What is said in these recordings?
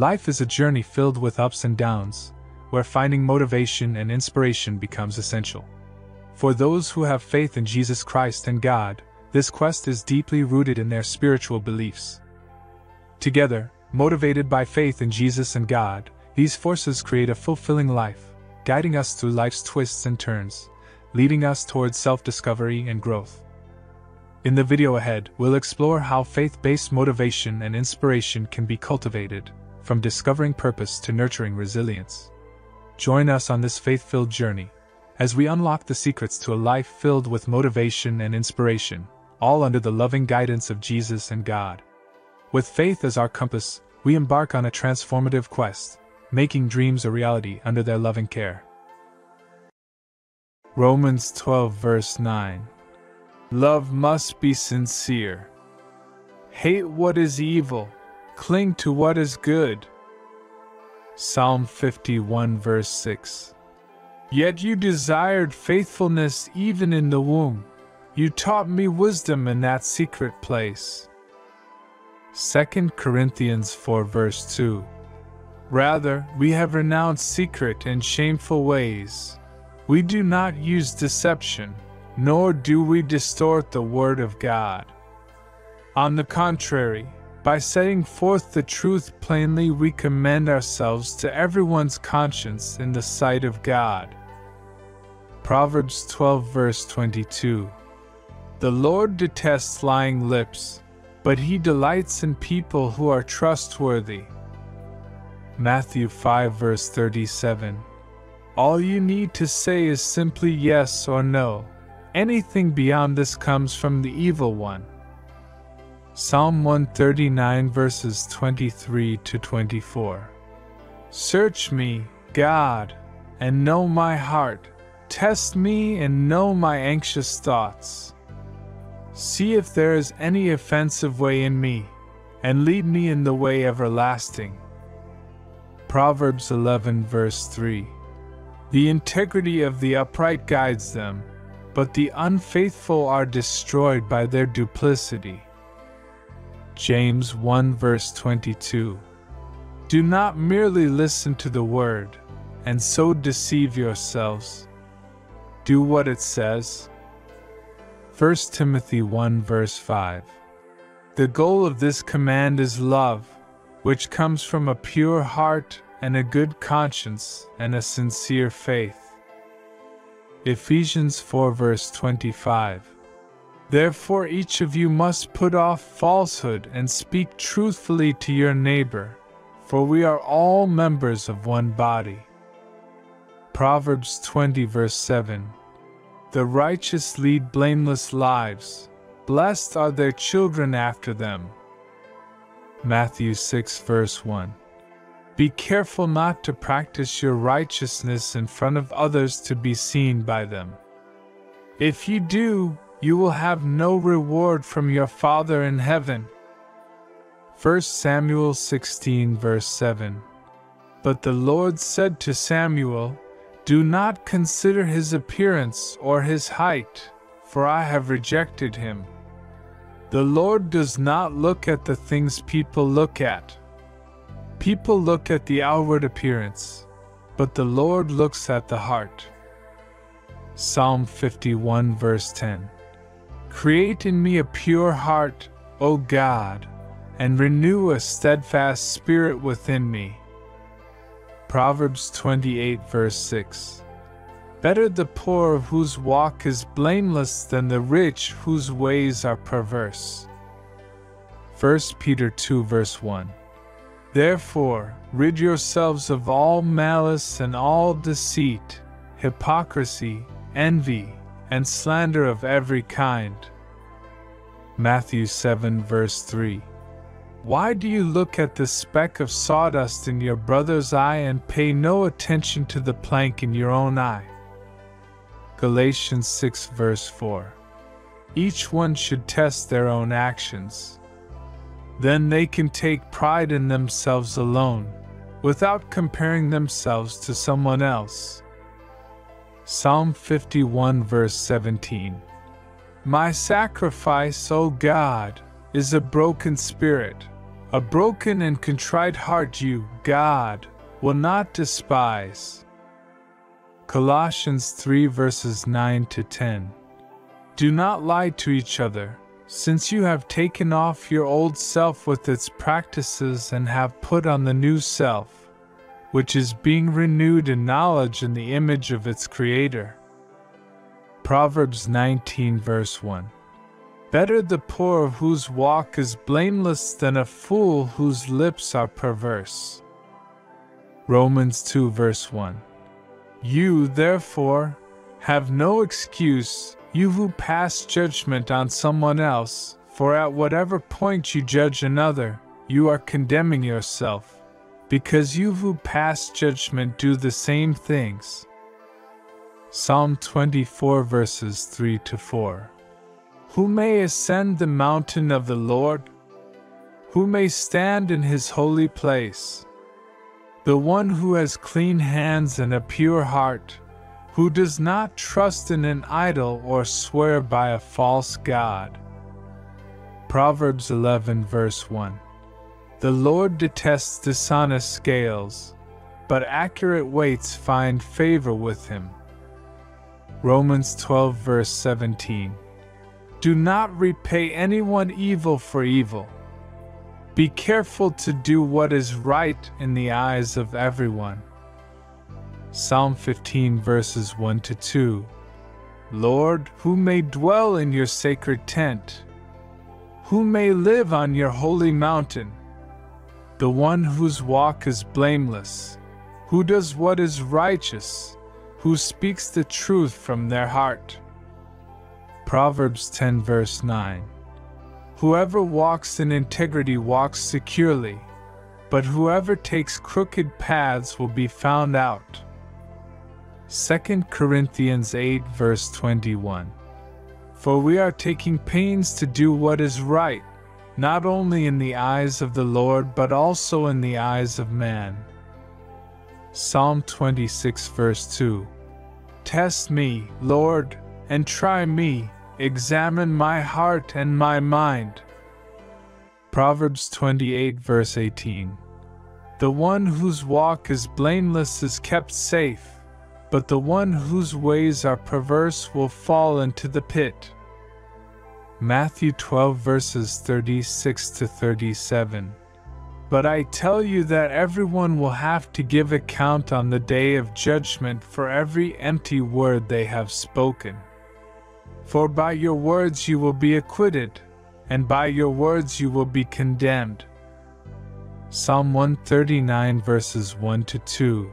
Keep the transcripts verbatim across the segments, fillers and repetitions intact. Life is a journey filled with ups and downs, where finding motivation and inspiration becomes essential. For those who have faith in Jesus Christ and God, this quest is deeply rooted in their spiritual beliefs. Together, motivated by faith in Jesus and God, these forces create a fulfilling life, guiding us through life's twists and turns, leading us towards self-discovery and growth. In the video ahead, we'll explore how faith-based motivation and inspiration can be cultivated, from discovering purpose to nurturing resilience. Join us on this faith-filled journey, as we unlock the secrets to a life filled with motivation and inspiration, all under the loving guidance of Jesus and God. With faith as our compass, we embark on a transformative quest, making dreams a reality under their loving care. Romans twelve verse nine. Love must be sincere. Hate what is evil, cling to what is good. Psalm fifty-one verse six. Yet you desired faithfulness even in the womb. You taught me wisdom in that secret place. Second Corinthians four verse two. Rather, we have renounced secret and shameful ways. We do not use deception, nor do we distort the word of God. On the contrary, by setting forth the truth plainly, we commend ourselves to everyone's conscience in the sight of God. Proverbs twelve verse twenty-two. The Lord detests lying lips, but he delights in people who are trustworthy. Matthew five verse thirty-seven. All you need to say is simply yes or no. Anything beyond this comes from the evil one. Psalm one thirty-nine verses twenty-three to twenty-four. Search me, God, and know my heart. Test me and know my anxious thoughts. See if there is any offensive way in me, and lead me in the way everlasting. Proverbs eleven verse three. The integrity of the upright guides them, but the unfaithful are destroyed by their duplicity. James one verse twenty-two. Do not merely listen to the word, and so deceive yourselves. Do what it says. First Timothy one verse five. The goal of this command is love, which comes from a pure heart and a good conscience and a sincere faith. Ephesians four verse twenty-five. Therefore each of you must put off falsehood and speak truthfully to your neighbor, for we are all members of one body. Proverbs twenty verse seven. The righteous lead blameless lives. Blessed are their children after them. Matthew six verse one. Be careful not to practice your righteousness in front of others to be seen by them. If you do, you will have no reward from your Father in heaven. First Samuel sixteen verse seven. But the Lord said to Samuel, do not consider his appearance or his height, for I have rejected him. The Lord does not look at the things people look at. People look at the outward appearance, but the Lord looks at the heart. Psalm fifty-one verse ten. Create in me a pure heart, O God, and renew a steadfast spirit within me. Proverbs twenty-eight verse six. Better the poor whose walk is blameless than the rich whose ways are perverse. First Peter two verse one. Therefore, rid yourselves of all malice and all deceit, hypocrisy, envy, and slander of every kind. Matthew seven verse three. Why do you look at the speck of sawdust in your brother's eye and pay no attention to the plank in your own eye? Galatians six verse four. Each one should test their own actions. Then they can take pride in themselves alone, without comparing themselves to someone else. Psalm fifty-one verse seventeen. My sacrifice, O God, is a broken spirit, A broken and contrite heart you, God, will not despise. Colossians three verses nine to ten. Do not lie to each other, since you have taken off your old self with its practices and have put on the new self, which is being renewed in knowledge in the image of its Creator. Proverbs nineteen verse one. Better the poor whose walk is blameless than a fool whose lips are perverse. Romans two verse one. You, therefore, have no excuse, you who pass judgment on someone else, for at whatever point you judge another, you are condemning yourself, because you who pass judgment do the same things. Psalm twenty-four verses three to four. Who may ascend the mountain of the Lord? Who may stand in his holy place? The one who has clean hands and a pure heart, who does not trust in an idol or swear by a false god. Proverbs eleven verse one. The Lord detests dishonest scales, but accurate weights find favor with him. Romans twelve verse seventeen. Do not repay anyone evil for evil. Be careful to do what is right in the eyes of everyone. Psalm fifteen verses one to two. Lord, who may dwell in your sacred tent? Who may live on your holy mountain? The one whose walk is blameless, who does what is righteous, who speaks the truth from their heart. Proverbs ten verse nine. Whoever walks in integrity walks securely, but whoever takes crooked paths will be found out. Second Corinthians eight verse twenty-one. For we are taking pains to do what is right, not only in the eyes of the Lord, but also in the eyes of man. Psalm twenty-six verse two. Test me, Lord, and try me, examine my heart and my mind. Proverbs twenty-eight verse eighteen. The one whose walk is blameless is kept safe, but the one whose ways are perverse will fall into the pit. Matthew twelve verses thirty-six to thirty-seven. But I tell you that everyone will have to give account on the day of judgment for every empty word they have spoken. For by your words you will be acquitted, and by your words you will be condemned. Psalm one thirty-nine verses one to two.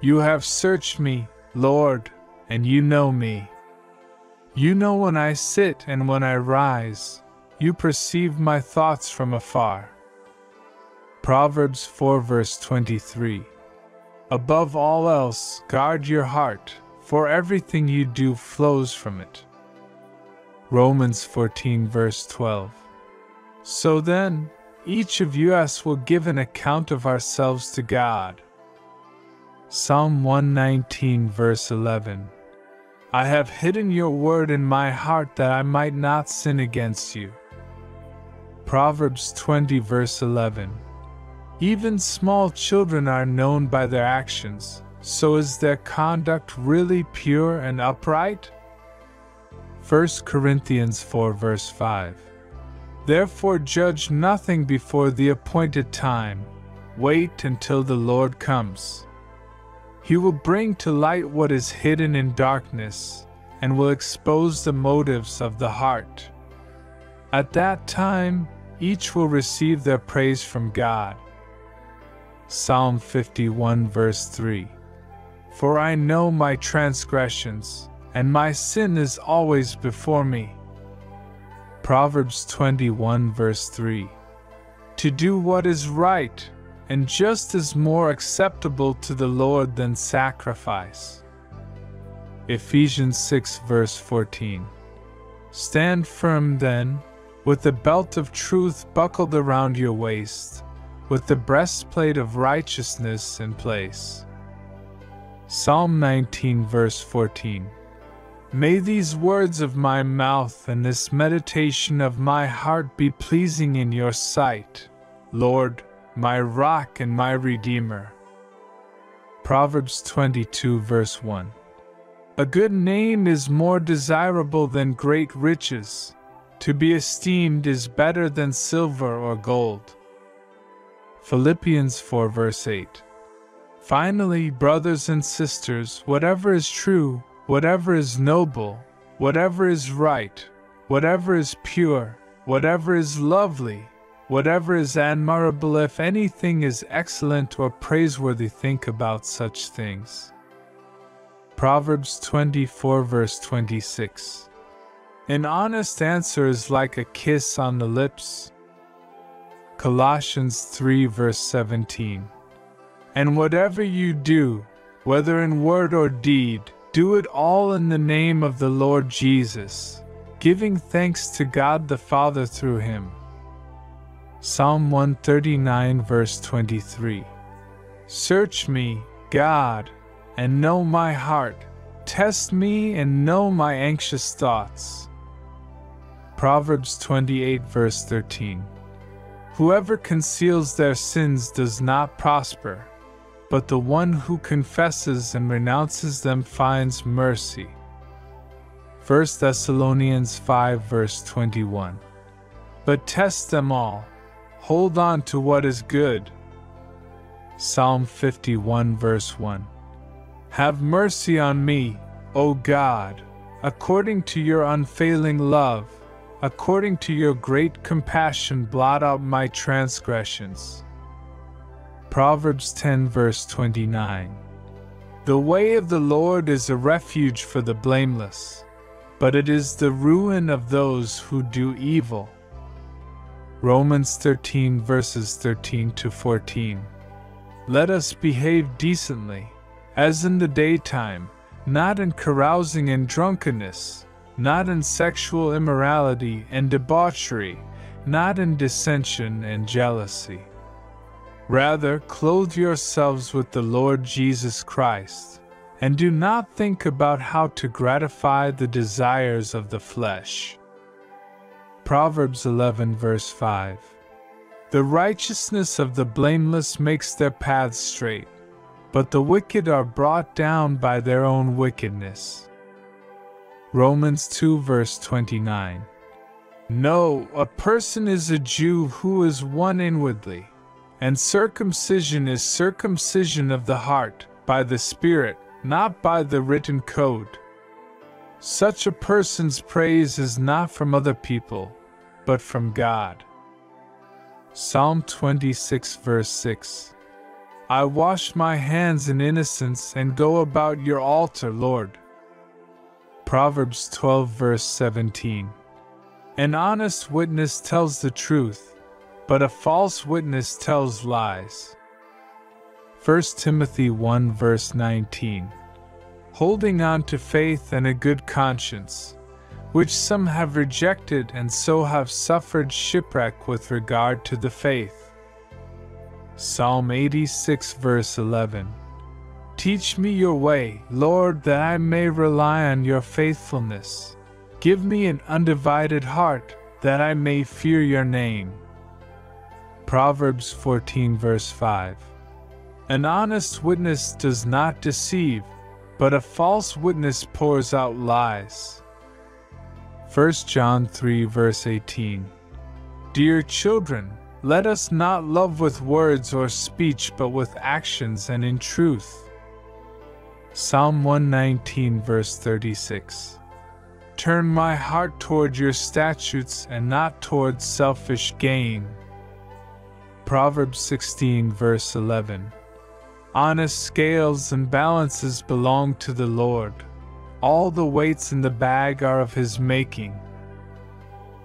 You have searched me, Lord, and you know me. You know when I sit and when I rise. You perceive my thoughts from afar. Proverbs four verse twenty-three. Above all else, guard your heart, for everything you do flows from it. Romans fourteen verse twelve. So then, each of us will give an account of ourselves to God. Psalm one nineteen verse eleven. I have hidden your word in my heart that I might not sin against you. Proverbs twenty verse eleven. Even small children are known by their actions, so is their conduct really pure and upright? First Corinthians four verse five. Therefore judge nothing before the appointed time. Wait until the Lord comes. He will bring to light what is hidden in darkness, and will expose the motives of the heart. At that time, each will receive their praise from God. Psalm fifty-one verse three. For I know my transgressions, and my sin is always before me. Proverbs twenty-one verse three. To do what is right, and just is more acceptable to the Lord than sacrifice. Ephesians six verse fourteen. Stand firm then, with the belt of truth buckled around your waist, with the breastplate of righteousness in place. Psalm nineteen verse fourteen. May these words of my mouth and this meditation of my heart be pleasing in your sight, Lord, my rock and my redeemer. Proverbs twenty-two verse one. A good name is more desirable than great riches. To be esteemed is better than silver or gold. Philippians four verse eight. Finally, brothers and sisters, whatever is true, whatever is noble, whatever is right, whatever is pure, whatever is lovely, whatever is admirable, if anything is excellent or praiseworthy, think about such things. Proverbs twenty-four verse twenty-six. An honest answer is like a kiss on the lips. Colossians three verse seventeen. And whatever you do, whether in word or deed, do it all in the name of the Lord Jesus, giving thanks to God the Father through him. Psalm one thirty-nine verse twenty-three. Search me, God, and know my heart. Test me and know my anxious thoughts. Proverbs twenty-eight verse thirteen. Whoever conceals their sins does not prosper, but the one who confesses and renounces them finds mercy. First Thessalonians five verse twenty-one. But test them all. Hold on to what is good. Psalm fifty-one verse one. Have mercy on me, O God, according to your unfailing love, according to your great compassion, blot out my transgressions. Proverbs ten verse twenty-nine. The way of the Lord is a refuge for the blameless, but it is the ruin of those who do evil. Romans thirteen verses thirteen to fourteen. Let us behave decently, as in the daytime, not in carousing and drunkenness, not in sexual immorality and debauchery, not in dissension and jealousy. Rather, clothe yourselves with the Lord Jesus Christ, and do not think about how to gratify the desires of the flesh. Proverbs eleven verse five. The righteousness of the blameless makes their paths straight, but the wicked are brought down by their own wickedness. Romans two verse twenty-nine. No, a person is a Jew who is one inwardly, and circumcision is circumcision of the heart, by the Spirit, not by the written code. Such a person's praise is not from other people, but from God. Psalm twenty-six verse six. I wash my hands in innocence and go about your altar, Lord. Proverbs twelve verse seventeen. An honest witness tells the truth, but a false witness tells lies. First Timothy one verse nineteen. Holding on to faith and a good conscience, which some have rejected and so have suffered shipwreck with regard to the faith. Psalm eighty-six verse eleven. Teach me your way, Lord, that I may rely on your faithfulness. Give me an undivided heart, that I may fear your name. Proverbs fourteen verse five. An honest witness does not deceive, but a false witness pours out lies. First John three verse eighteen. Dear children, let us not love with words or speech, but with actions and in truth. Psalm one nineteen verse thirty-six. Turn my heart toward your statutes and not toward selfish gain. Proverbs sixteen verse eleven. Honest scales and balances belong to the Lord. All the weights in the bag are of his making.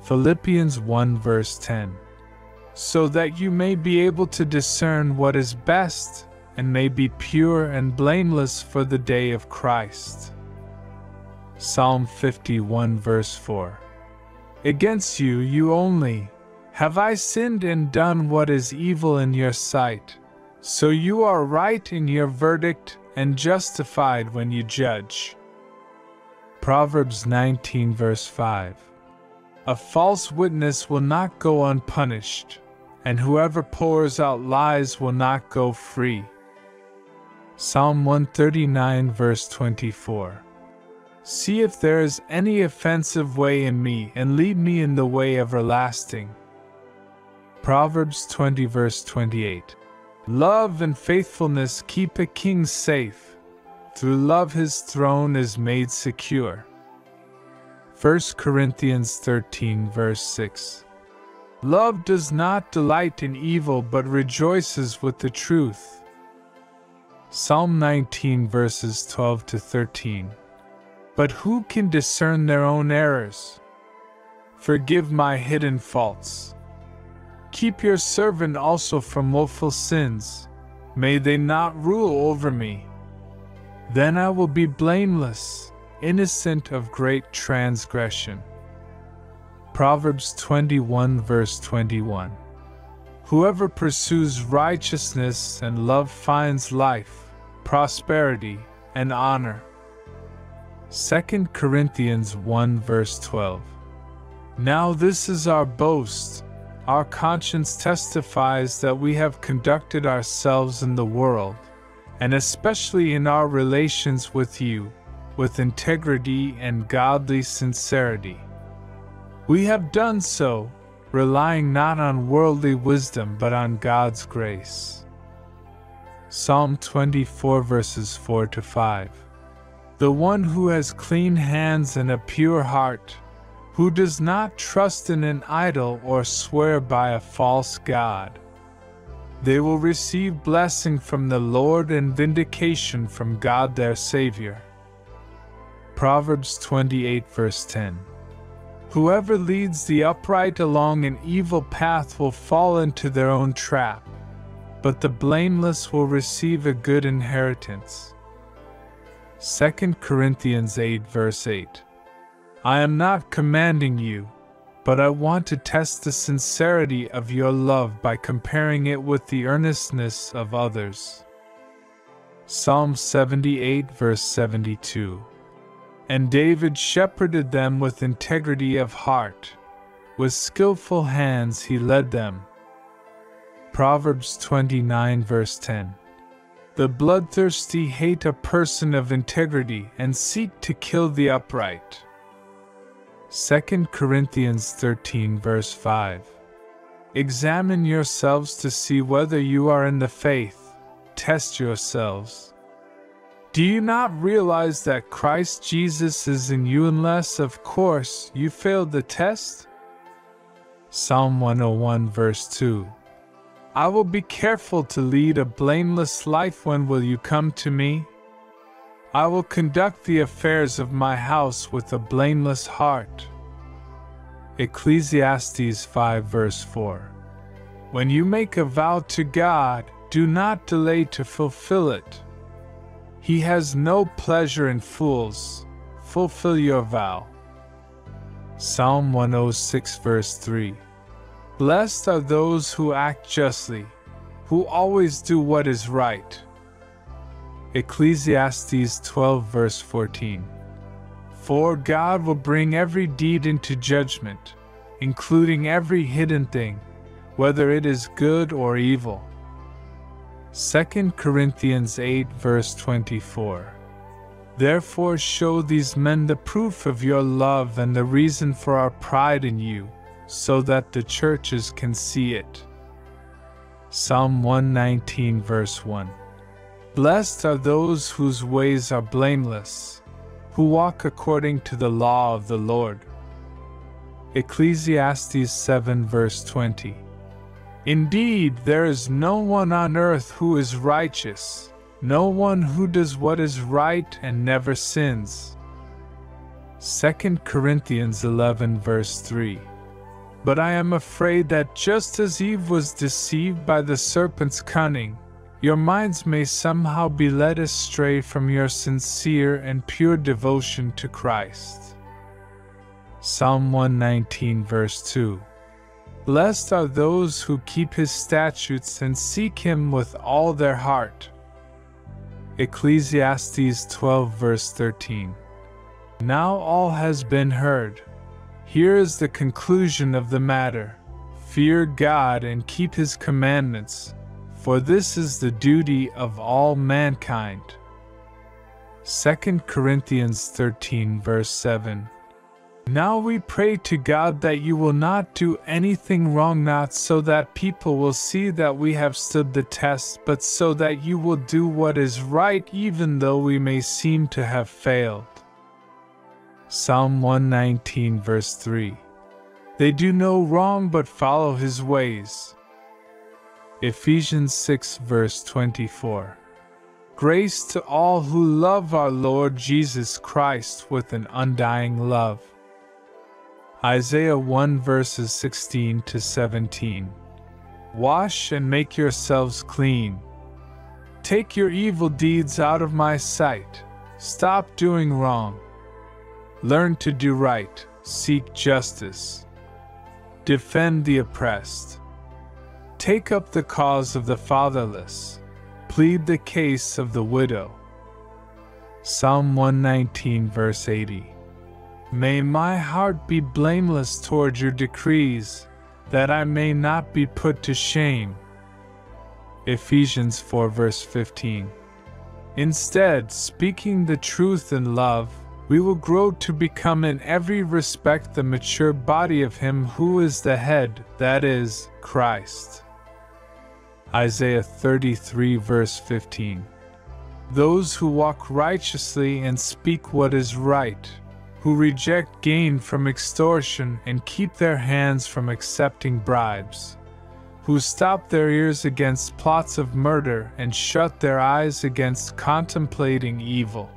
Philippians one verse ten. So that you may be able to discern what is best, and may be pure and blameless for the day of Christ. Psalm fifty-one verse four. Against you, you only, have I sinned and done what is evil in your sight, so you are right in your verdict and justified when you judge. Proverbs nineteen verse five. A false witness will not go unpunished, and whoever pours out lies will not go free. Psalm one thirty-nine, verse twenty-four. See if there is any offensive way in me, and lead me in the way everlasting. Proverbs twenty, verse twenty-eight. Love and faithfulness keep a king safe. Through love his throne is made secure. First Corinthians thirteen, verse six. Love does not delight in evil, but rejoices with the truth. Psalm nineteen, verses twelve to thirteen. But who can discern their own errors? Forgive my hidden faults. Keep your servant also from willful sins. May they not rule over me. Then I will be blameless, innocent of great transgression. Proverbs twenty-one, verse twenty-one. Whoever pursues righteousness and love finds life, prosperity, and honor. Second Corinthians one, verse twelve. Now this is our boast. Our conscience testifies that we have conducted ourselves in the world, and especially in our relations with you, with integrity and godly sincerity. We have done so, relying not on worldly wisdom but on God's grace. Psalm twenty-four, verses four to five. The one who has clean hands and a pure heart, who does not trust in an idol or swear by a false god. They will receive blessing from the Lord and vindication from God their Savior. Proverbs twenty-eight, verse ten. Whoever leads the upright along an evil path will fall into their own trap, but the blameless will receive a good inheritance. Second Corinthians eight, verse eight. I am not commanding you, but I want to test the sincerity of your love by comparing it with the earnestness of others. Psalm seventy-eight, verse seventy-two. And David shepherded them with integrity of heart. With skillful hands he led them. Proverbs twenty-nine, verse ten. The bloodthirsty hate a person of integrity and seek to kill the upright. Second Corinthians thirteen, verse five. Examine yourselves to see whether you are in the faith. Test yourselves. Do you not realize that Christ Jesus is in you unless, of course, you failed the test? Psalm one oh one, verse two. I will be careful to lead a blameless life. When will you come to me? I will conduct the affairs of my house with a blameless heart. Ecclesiastes five, verse four. When you make a vow to God, do not delay to fulfill it. He has no pleasure in fools. Fulfill your vow. Psalm one oh six, verse three. Blessed are those who act justly, who always do what is right. Ecclesiastes twelve, verse fourteen. For God will bring every deed into judgment, including every hidden thing, whether it is good or evil. Second Corinthians eight, verse twenty-four. Therefore show these men the proof of your love and the reason for our pride in you, so that the churches can see it. Psalm one nineteen, verse one. Blessed are those whose ways are blameless, who walk according to the law of the Lord. Ecclesiastes seven, verse twenty. Indeed, there is no one on earth who is righteous, no one who does what is right and never sins. Second Corinthians eleven, verse three. But I am afraid that just as Eve was deceived by the serpent's cunning, your minds may somehow be led astray from your sincere and pure devotion to Christ. Psalm one nineteen, verse two. Blessed are those who keep his statutes and seek him with all their heart. Ecclesiastes twelve, verse thirteen. Now all has been heard. Here is the conclusion of the matter. Fear God and keep his commandments, for this is the duty of all mankind. Second Corinthians thirteen, verse seven. Now we pray to God that you will not do anything wrong, not so that people will see that we have stood the test, but so that you will do what is right, even though we may seem to have failed. Psalm one nineteen, verse three. They do no wrong but follow his ways. Ephesians six, verse twenty-four. Grace to all who love our Lord Jesus Christ with an undying love. Isaiah one, verses sixteen to seventeen. Wash and make yourselves clean. Take your evil deeds out of my sight. Stop doing wrong. Learn to do right. Seek justice. Defend the oppressed. Take up the cause of the fatherless. Plead the case of the widow. Psalm one nineteen, verse eighty. May my heart be blameless toward your decrees, that I may not be put to shame. Ephesians four, verse fifteen. Instead, speaking the truth in love, we will grow to become in every respect the mature body of him who is the head, that is, Christ. Isaiah thirty-three, verse fifteen. Those who walk righteously and speak what is right, who reject gain from extortion and keep their hands from accepting bribes, who stop their ears against plots of murder and shut their eyes against contemplating evil.